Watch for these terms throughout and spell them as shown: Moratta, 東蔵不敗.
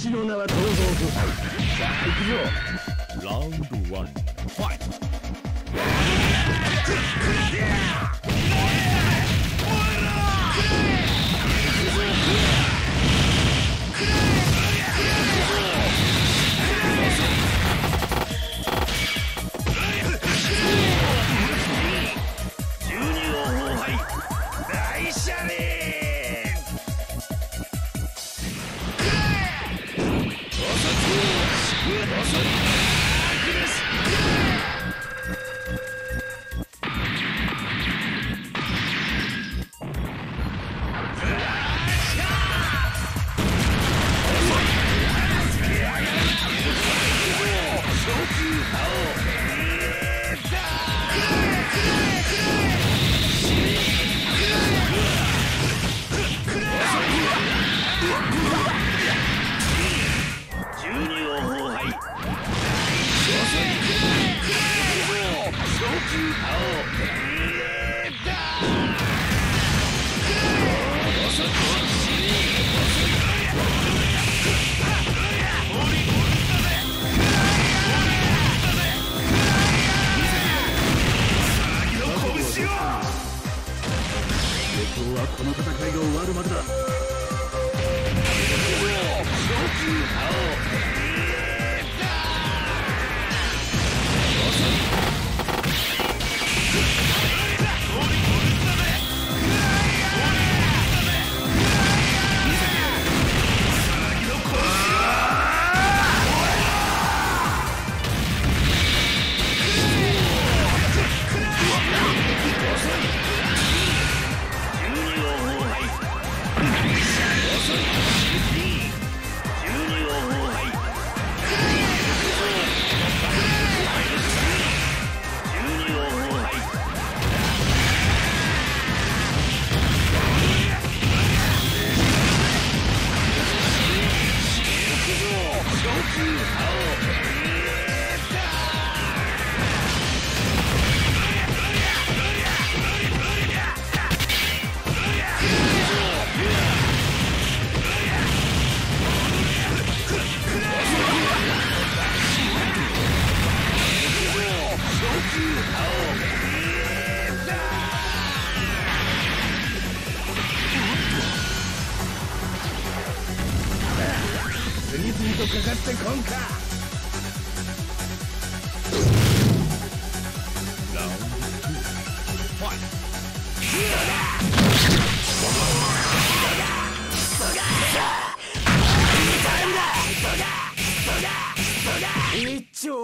私の名は東蔵不敗。さあ行くぞ。ラウンド1、ファイト。12王崩敗、大車輪。この戦いが終わるまでだ。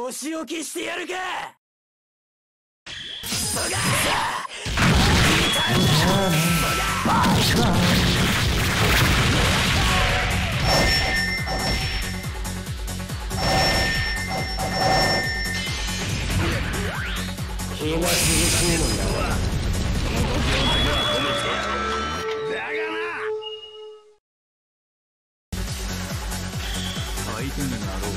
お仕置きしてやるか。相手になろう。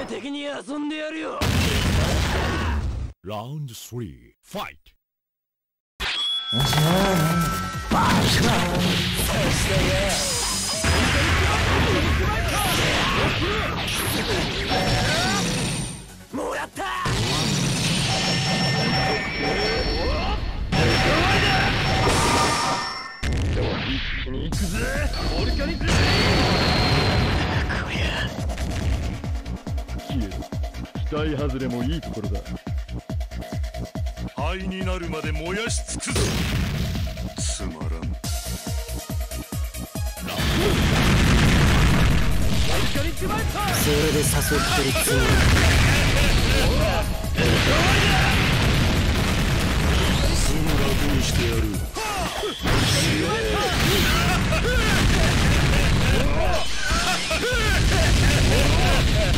徹底的に遊んでやるよ。Round 3, fight! Moratta! 期待外れもいいところだ。灰になるまで燃やし尽くぞ。つまらん。それで誘ってるつもり。すぐ楽にしてやる。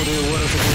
こで終わらせておく。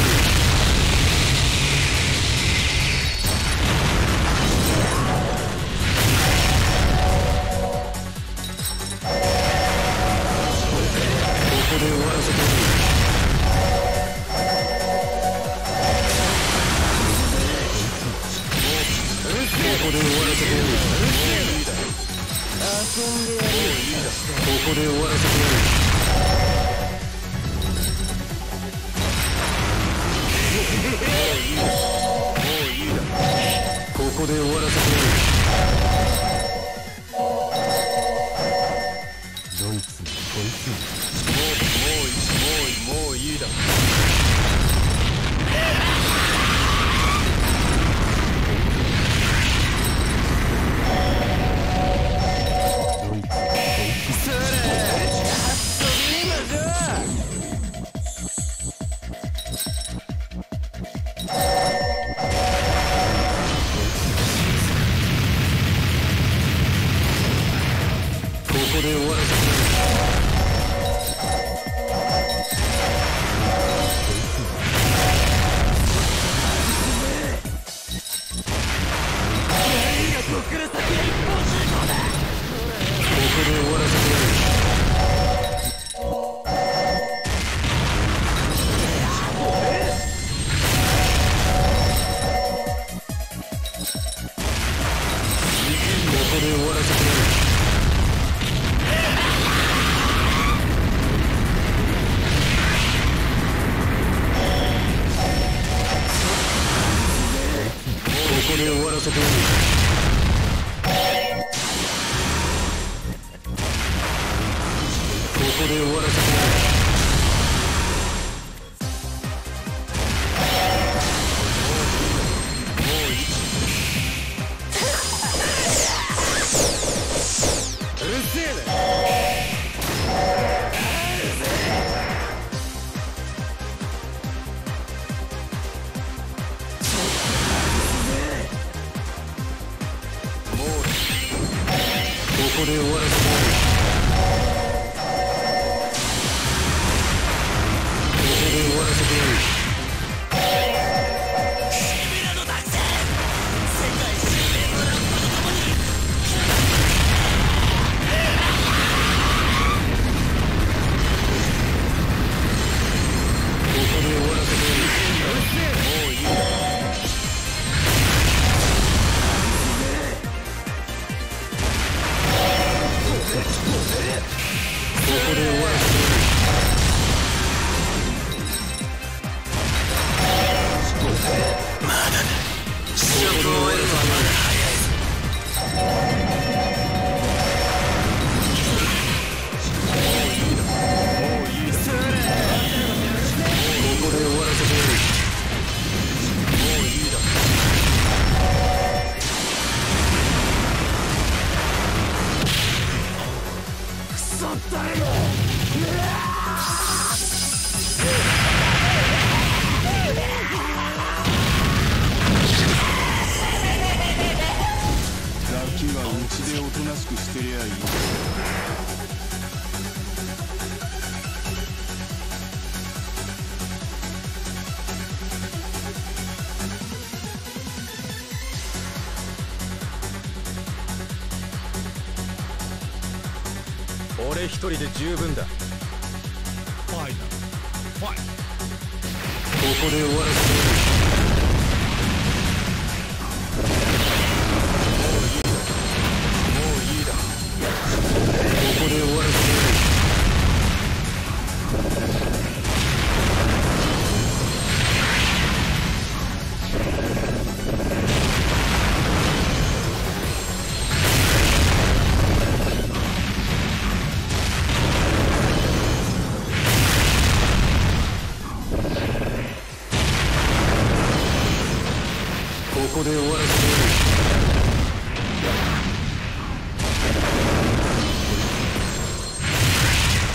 俺一人で十分だ。ファイナルファイナル。ここで終わらせてもういいだ。ここで終わらせて。 ここで終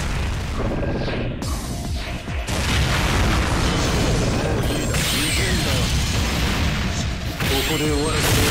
わらせて。